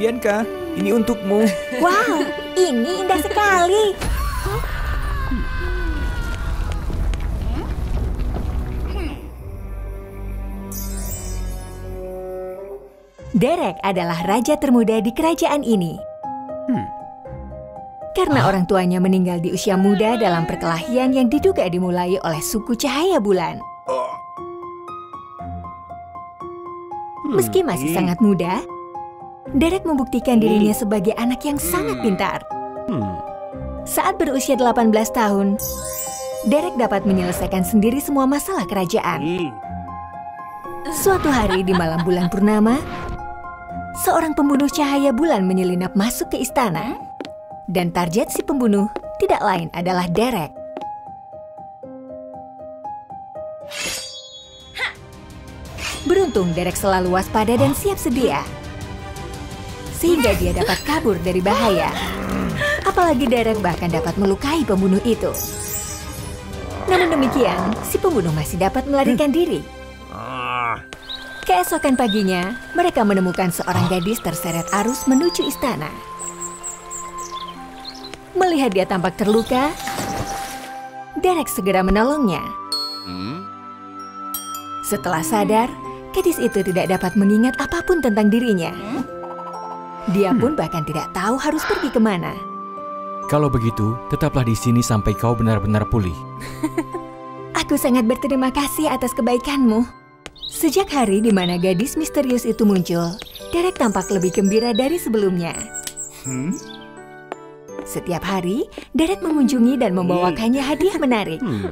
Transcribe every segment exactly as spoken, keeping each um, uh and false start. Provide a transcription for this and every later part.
Bianca, ini untukmu. Wow, ini indah sekali. Derek adalah raja termuda di kerajaan ini. Hmm. Karena ah. orang tuanya meninggal di usia muda dalam perkelahian yang diduga dimulai oleh suku Cahaya Bulan. Oh. Hmm. Meski masih sangat muda, Derek membuktikan dirinya sebagai anak yang sangat pintar. Hmm. Saat berusia delapan belas tahun, Derek dapat menyelesaikan sendiri semua masalah kerajaan. Hmm. Suatu hari di malam bulan purnama, seorang pembunuh Cahaya Bulan menyelinap masuk ke istana, dan target si pembunuh tidak lain adalah Derek. Beruntung Derek selalu waspada dan siap sedia, sehingga dia dapat kabur dari bahaya. Apalagi Derek bahkan dapat melukai pembunuh itu. Namun demikian, si pembunuh masih dapat melarikan diri. Keesokan paginya, mereka menemukan seorang gadis terseret arus menuju istana. Melihat dia tampak terluka, Derek segera menolongnya. Setelah sadar, gadis itu tidak dapat mengingat apapun tentang dirinya. Dia pun bahkan tidak tahu harus pergi kemana. Kalau begitu, tetaplah di sini sampai kau benar-benar pulih. Aku sangat berterima kasih atas kebaikanmu. Sejak hari di mana gadis misterius itu muncul, Derek tampak lebih gembira dari sebelumnya. Hmm? Setiap hari, Derek mengunjungi dan membawakannya hadiah menarik. Hmm.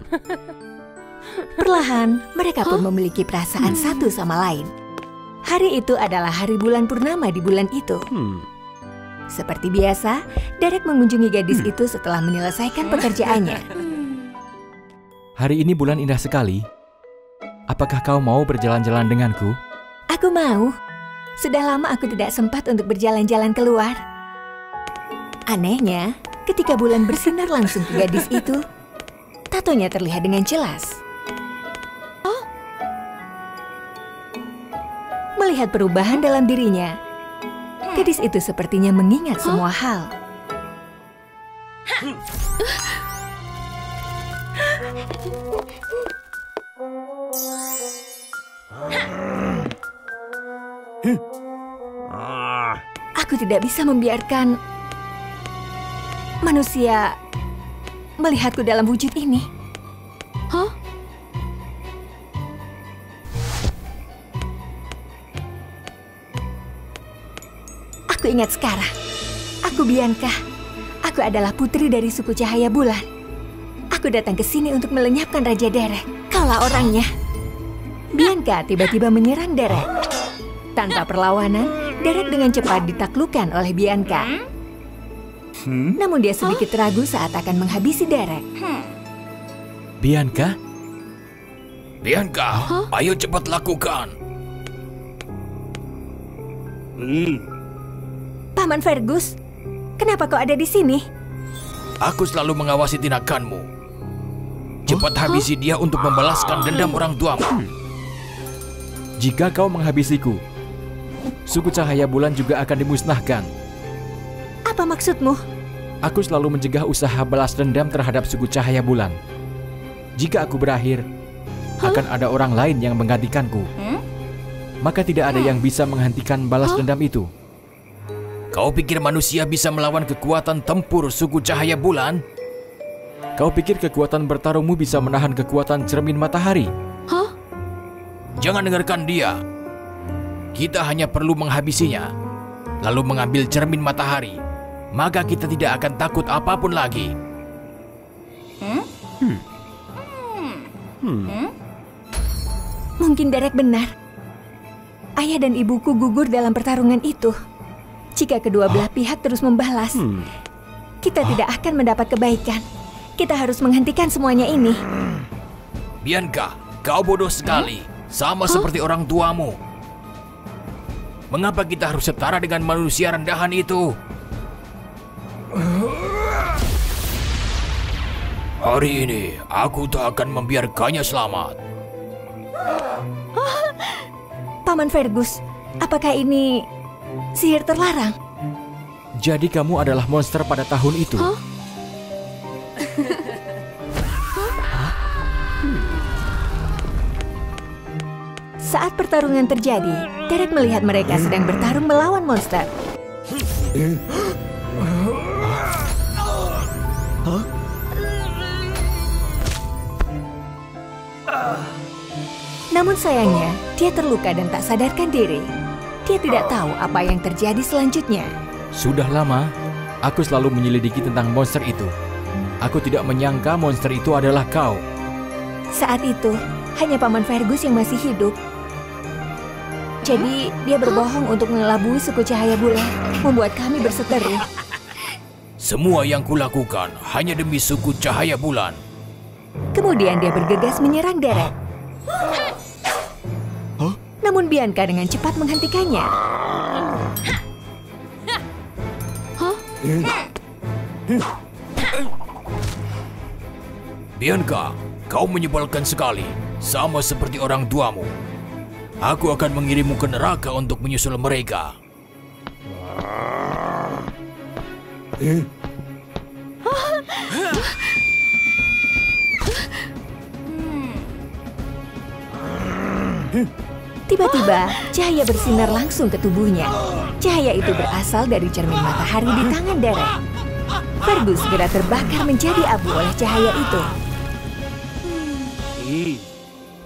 Perlahan, mereka pun huh? memiliki perasaan hmm. satu sama lain. Hari itu adalah hari bulan purnama di bulan itu. Hmm. Seperti biasa, Derek mengunjungi gadis hmm. itu setelah menyelesaikan pekerjaannya. Hari ini bulan indah sekali. Apakah kau mau berjalan-jalan denganku? Aku mau. Sudah lama aku tidak sempat untuk berjalan-jalan keluar. Anehnya, ketika bulan bersinar langsung ke gadis itu, tatonya terlihat dengan jelas. Oh. Melihat perubahan dalam dirinya, gadis itu sepertinya mengingat semua hal. Aku tidak bisa membiarkan manusia melihatku dalam wujud ini. Huh? Aku ingat sekarang. Aku Bianca. Aku adalah putri dari suku Cahaya Bulan. Aku datang ke sini untuk melenyapkan Raja Derek. Kaulah orangnya. Bianca tiba-tiba menyerang Derek. Tanpa perlawanan, Derek dengan cepat ditaklukkan oleh Bianca. Hmm? Namun dia sedikit ragu saat akan menghabisi Derek. Bianca? Bianca, huh? ayo cepat lakukan. Hmm. Paman Fergus, kenapa kau ada di sini? Aku selalu mengawasi tindakanmu. Cepat huh? habisi dia untuk membalaskan dendam orang tuamu. Hmm. Jika kau menghabisiku, suku Cahaya Bulan juga akan dimusnahkan. Apa maksudmu? Aku selalu mencegah usaha balas dendam terhadap suku Cahaya Bulan. Jika aku berakhir, huh? akan ada orang lain yang menggantikanku. Hmm? Maka tidak ada yang bisa menghentikan balas huh? dendam itu. Kau pikir manusia bisa melawan kekuatan tempur suku Cahaya Bulan? Kau pikir kekuatan bertarungmu bisa menahan kekuatan cermin matahari? Huh? Jangan dengarkan dia. Kita hanya perlu menghabisinya, lalu mengambil cermin matahari. Maka kita tidak akan takut apapun lagi. Hmm? Hmm. Hmm. Hmm? Mungkin Derek benar. Ayah dan ibuku gugur dalam pertarungan itu. Jika kedua belah ah. pihak terus membalas, hmm. kita ah. tidak akan mendapat kebaikan. Kita harus menghentikan semuanya ini. Bianca, kau bodoh sekali. Hmm? Sama huh? seperti orang tuamu. Mengapa kita harus setara dengan manusia rendahan itu? Hari ini, aku tak akan membiarkannya selamat. Paman Fergus, apakah ini sihir terlarang. Jadi kamu adalah monster pada tahun itu. Huh? Huh? Hmm. Saat pertarungan terjadi, Derek melihat mereka sedang bertarung melawan monster. Huh? Namun sayangnya, dia terluka dan tak sadarkan diri. Dia tidak tahu apa yang terjadi selanjutnya. Sudah lama, aku selalu menyelidiki tentang monster itu. Aku tidak menyangka monster itu adalah kau. Saat itu, hanya Paman Fergus yang masih hidup. Jadi, dia berbohong untuk mengelabui suku cahaya bulan, membuat kami berseteru. Semua yang kulakukan hanya demi suku cahaya bulan. Kemudian dia bergegas menyerang Derek. Namun Bianca dengan cepat menghentikannya. Huh? Bianca, kau menyebalkan sekali, sama seperti orang tuamu. Aku akan mengirimmu ke neraka untuk menyusul mereka. Tiba-tiba, cahaya bersinar langsung ke tubuhnya. Cahaya itu berasal dari cermin matahari di tangan Derek. Fergus segera terbakar menjadi abu oleh cahaya itu.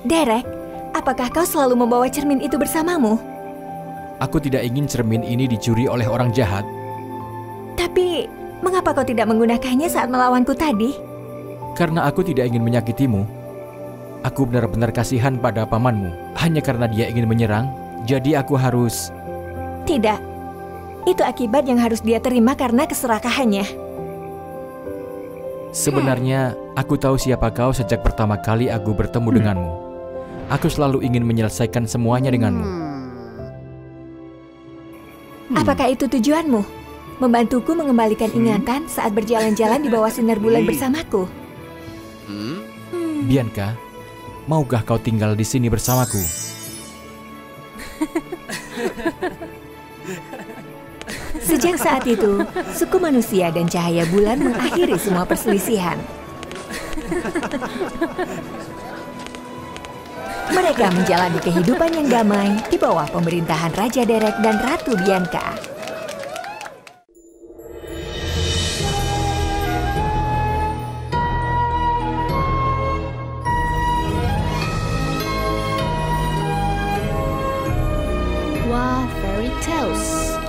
Derek, apakah kau selalu membawa cermin itu bersamamu? Aku tidak ingin cermin ini dicuri oleh orang jahat. Tapi, mengapa kau tidak menggunakannya saat melawanku tadi? Karena aku tidak ingin menyakitimu. Aku benar-benar kasihan pada pamanmu. Hanya karena dia ingin menyerang, jadi aku harus... Tidak. Itu akibat yang harus dia terima karena keserakahannya. Sebenarnya, aku tahu siapa kau sejak pertama kali aku bertemu hmm. denganmu. Aku selalu ingin menyelesaikan semuanya denganmu. Hmm. Apakah itu tujuanmu? Membantuku mengembalikan ingatan saat berjalan-jalan di bawah sinar bulan bersamaku? Hmm. Bianca, maukah kau tinggal di sini bersamaku? Sejak saat itu, suku manusia dan cahaya bulan mengakhiri semua perselisihan. Mereka menjalani kehidupan yang damai di bawah pemerintahan Raja Derek dan Ratu Bianca. Fairy Tales.